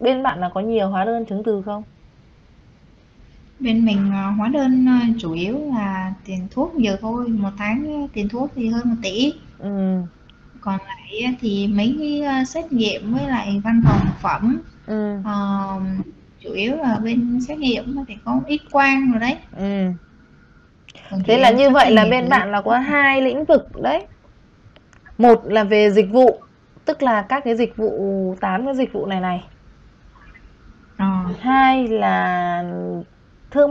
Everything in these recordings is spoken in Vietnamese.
Bên bạn là có nhiều hóa đơn chứng từ không? Bên mình hóa đơn chủ yếu là tiền thuốc nhiều thôi, một tháng tiền thuốc thì hơn 1 tỷ. Ừ. Còn lại thì mấy cái xét nghiệm với lại văn phòng thực phẩm. Ừ. Chủ yếu là bên xét nghiệm thì có ít quang rồi đấy. Ừ. Thế là như vậy là bên bạn là có 2 lĩnh vực đấy. Một là về dịch vụ, tức là các cái dịch vụ, 8 cái dịch vụ này. Hai là thương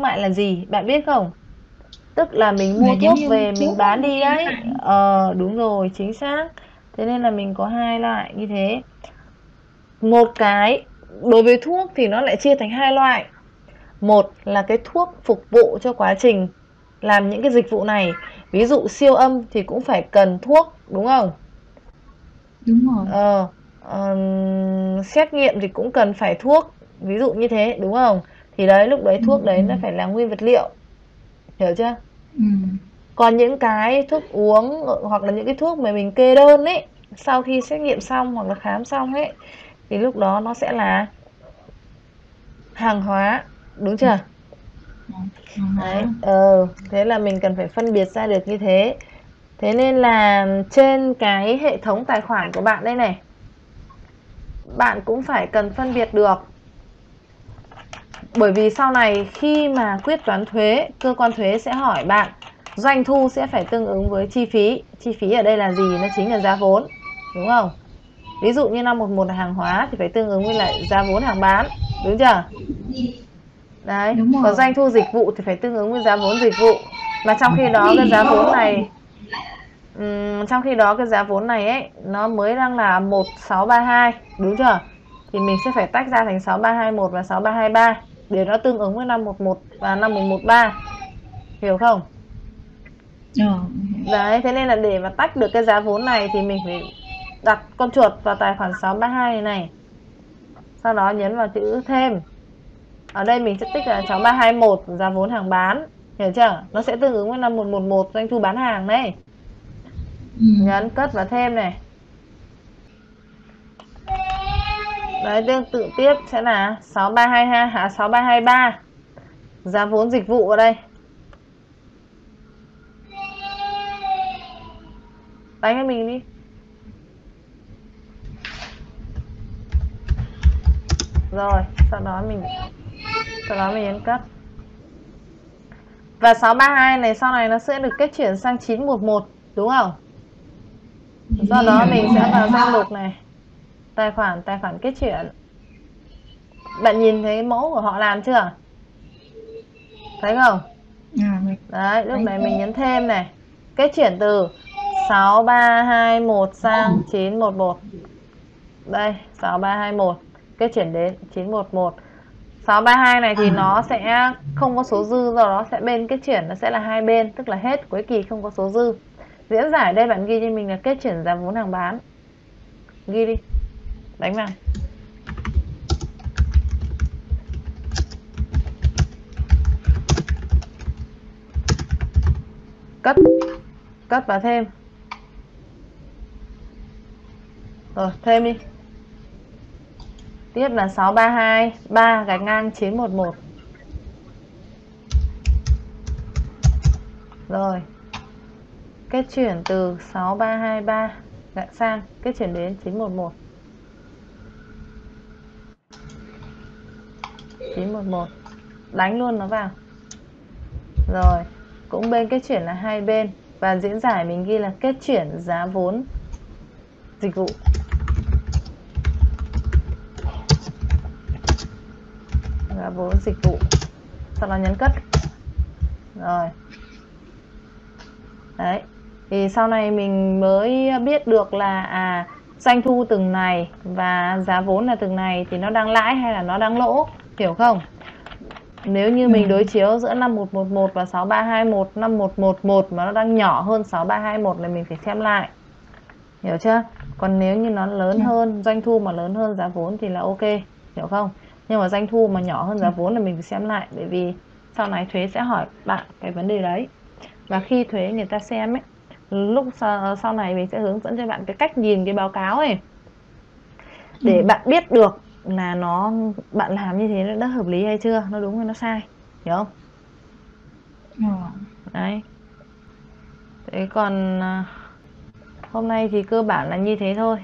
mại là gì bạn biết không? Tức là mình mua thuốc về mình bán đi đấy. Đúng rồi, chính xác. Thế nên là mình có 2 loại như thế. Một cái đối với thuốc thì nó lại chia thành 2 loại. Một là cái thuốc phục vụ cho quá trình làm những cái dịch vụ này. Ví dụ siêu âm thì cũng phải cần thuốc, đúng không? Đúng rồi. Xét nghiệm thì cũng cần phải thuốc, ví dụ như thế, đúng không? Thì đấy, lúc đấy thuốc đấy nó phải là nguyên vật liệu, hiểu chưa? Ừ. Còn những cái thuốc uống hoặc là những cái thuốc mà mình kê đơn ấy, sau khi xét nghiệm xong hoặc là khám xong ấy, thì lúc đó nó sẽ là hàng hóa, đúng chưa? Đấy, thế là mình cần phải phân biệt ra được như thế. Thế nên là trên cái hệ thống tài khoản của bạn đây này, bạn cũng phải cần phân biệt được. Bởi vì sau này khi mà quyết toán thuế, cơ quan thuế sẽ hỏi bạn doanh thu sẽ phải tương ứng với chi phí. Chi phí ở đây là gì? Nó chính là giá vốn, đúng không? Ví dụ như 511 là hàng hóa thì phải tương ứng với lại giá vốn hàng bán, đúng chưa? Đấy, còn doanh thu dịch vụ thì phải tương ứng với giá vốn dịch vụ. Mà trong khi đó cái giá vốn này ấy, nó mới đang là 1632, đúng chưa? Thì mình sẽ phải tách ra thành 6321 và 6323 để nó tương ứng với 511 và 5113. Hiểu không? Đấy, thế nên là để mà tách được cái giá vốn này thì mình phải đặt con chuột vào tài khoản 632 này. Sau đó nhấn vào chữ thêm. Ở đây mình sẽ tích là 6321 giá vốn hàng bán, hiểu chưa? Nó sẽ tương ứng với 5111 doanh thu bán hàng đấy. Nhấn cất vào thêm này. Đấy, tương tự tiếp sẽ là 6323 giá vốn dịch vụ ở đây. Đánh cho mình đi. Rồi, sau đó mình nhấn cất. Và 632 này sau này nó sẽ được kết chuyển sang 911, đúng không? Sau đó mình sẽ vào danh mục này. Tài khoản kết chuyển. Bạn nhìn thấy mẫu của họ làm chưa? Thấy không? Đấy, lúc này mình nhấn thêm này. Kết chuyển từ 6321 sang 911. Đây, 6321 kết chuyển đến 911. 632 này thì nó sẽ không có số dư, do đó sẽ bên kết chuyển nó sẽ là 2 bên, tức là hết cuối kỳ không có số dư. Diễn giải đây bạn ghi cho mình là kết chuyển giá vốn hàng bán. Ghi đi. Đánh vào. Cất vào thêm. Rồi, thêm đi. Tiếp là 6323 /911. Rồi. Kết chuyển từ 6323 sang kết chuyển đến 911. 911. Đánh luôn nó vào. Rồi, cũng bên kết chuyển là 2 bên và diễn giải mình ghi là kết chuyển giá vốn dịch vụ. Giá vốn dịch vụ. Sau đó nhấn cất. Rồi. Đấy. Thì sau này mình mới biết được là doanh thu từng này và giá vốn là từng này thì nó đang lãi hay là nó đang lỗ, hiểu không? Nếu như mình đối chiếu giữa 51111 và 6321, 5111 mà nó đang nhỏ hơn 6321 là mình phải xem lại. Hiểu chưa? Còn nếu như nó lớn hơn, doanh thu mà lớn hơn giá vốn thì là ok, hiểu không? Nhưng mà doanh thu mà nhỏ hơn giá vốn là mình phải xem lại, bởi vì sau này thuế sẽ hỏi bạn cái vấn đề đấy. Và khi thuế người ta xem ấy, lúc sau này mình sẽ hướng dẫn cho bạn cái cách nhìn cái báo cáo ấy, để bạn biết được là nó bạn làm như thế nó đã hợp lý hay chưa, nó đúng hay nó sai, hiểu không? Đấy. Thế còn hôm nay thì cơ bản là như thế thôi.